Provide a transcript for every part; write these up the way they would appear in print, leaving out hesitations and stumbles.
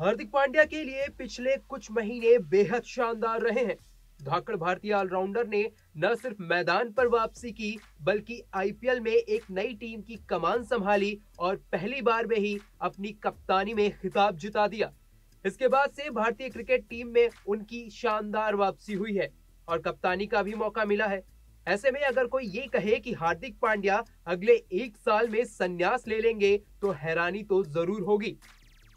हार्दिक पांड्या के लिए पिछले कुछ महीने बेहद शानदार रहे हैं। धाकड़ भारतीय ऑलराउंडर ने न सिर्फ मैदान पर वापसी की बल्कि आईपीएल में एक नई टीम की कमान संभाली और पहली बार में ही अपनी कप्तानी में खिताब जिता दिया। इसके बाद से भारतीय क्रिकेट टीम में उनकी शानदार वापसी हुई है और कप्तानी का भी मौका मिला है। ऐसे में अगर कोई ये कहे कि हार्दिक पांड्या अगले एक साल में संन्यास ले लेंगे तो हैरानी तो जरूर होगी।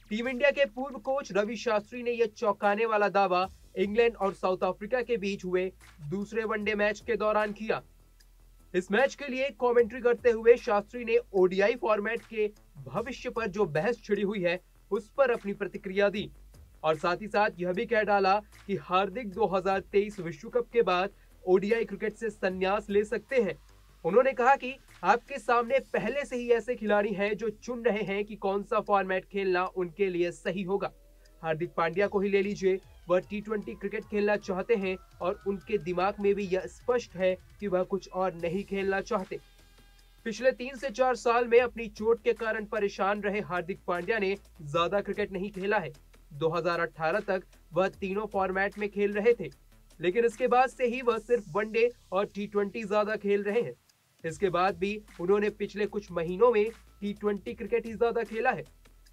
टीम इंडिया के पूर्व कोच रवि शास्त्री ने यह चौंकाने वाला दावा इंग्लैंड और साउथ अफ्रीका के बीच हुए दूसरे वनडे मैच के दौरान किया। इस मैच के लिए कमेंट्री करते हुए शास्त्री ने ओडीआई फॉर्मेट के भविष्य पर जो बहस छिड़ी हुई है उस पर अपनी प्रतिक्रिया दी और साथ ही साथ यह भी कह डाला कि हार्दिक 2023 विश्व कप के बाद ओडीआई क्रिकेट से संन्यास ले सकते हैं। उन्होंने कहा कि आपके सामने पहले से ही ऐसे खिलाड़ी हैं जो चुन रहे हैं कि कौन सा फॉर्मेट खेलना उनके लिए सही होगा। हार्दिक पांड्या को ही ले लीजिए, वह टी20 क्रिकेट खेलना चाहते हैं और उनके दिमाग में भी यह स्पष्ट है कि वह कुछ और नहीं खेलना चाहते। पिछले 3 से 4 साल में अपनी चोट के कारण परेशान रहे हार्दिक पांड्या ने ज्यादा क्रिकेट नहीं खेला है। 2018 तक वह तीनों फॉर्मेट में खेल रहे थे, लेकिन इसके बाद से ही वह सिर्फ वनडे और टी20 ज्यादा खेल रहे हैं। इसके बाद भी उन्होंने पिछले कुछ महीनों में टी20 क्रिकेट ही ज्यादा खेला है।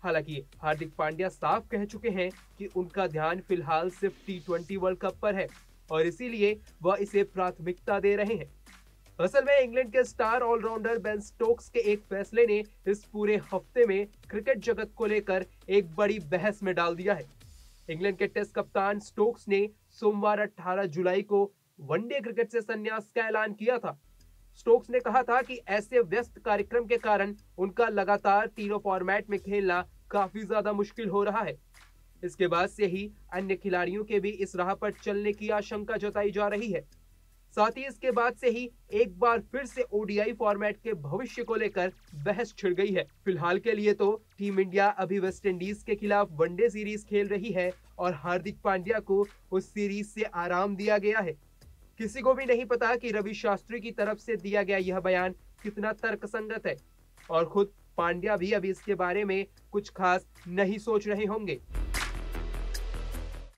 हालांकि हार्दिक पांड्या साफ कह चुके हैं कि उनका ध्यान फिलहाल सिर्फ टी20 वर्ल्ड कप पर है और इसीलिए वह इसे प्राथमिकता दे रहे हैं। असल में इंग्लैंड के स्टार ऑलराउंडर बेन स्टोक्स के एक फैसले ने इस पूरे हफ्ते में क्रिकेट जगत को लेकर एक बड़ी बहस में डाल दिया है। इंग्लैंड के टेस्ट कप्तान स्टोक्स ने सोमवार 18 जुलाई को वनडे क्रिकेट से संन्यास का ऐलान किया था। स्टोक्स ने कहा था कि ऐसे व्यस्त कार्यक्रम के कारण उनका लगातार तीनों फॉर्मेट में खेलना काफी ज्यादा मुश्किल हो रहा है। इसके बाद से ही अन्य खिलाड़ियों के भी इस राह पर चलने की आशंका जताई जा रही है। साथ ही इसके बाद से ही एक बार फिर से ओडीआई फॉर्मेट के भविष्य को लेकर बहस छिड़ गई है। फिलहाल के लिए तो टीम इंडिया अभी वेस्ट इंडीज के खिलाफ वनडे सीरीज खेल रही है और हार्दिक पांड्या को उस सीरीज से आराम दिया गया है। किसी को भी नहीं पता कि रवि शास्त्री की तरफ से दिया गया यह बयान कितना तर्कसंगत है और खुद पांड्या भी अभी इसके बारे में कुछ खास नहीं सोच रहे होंगे।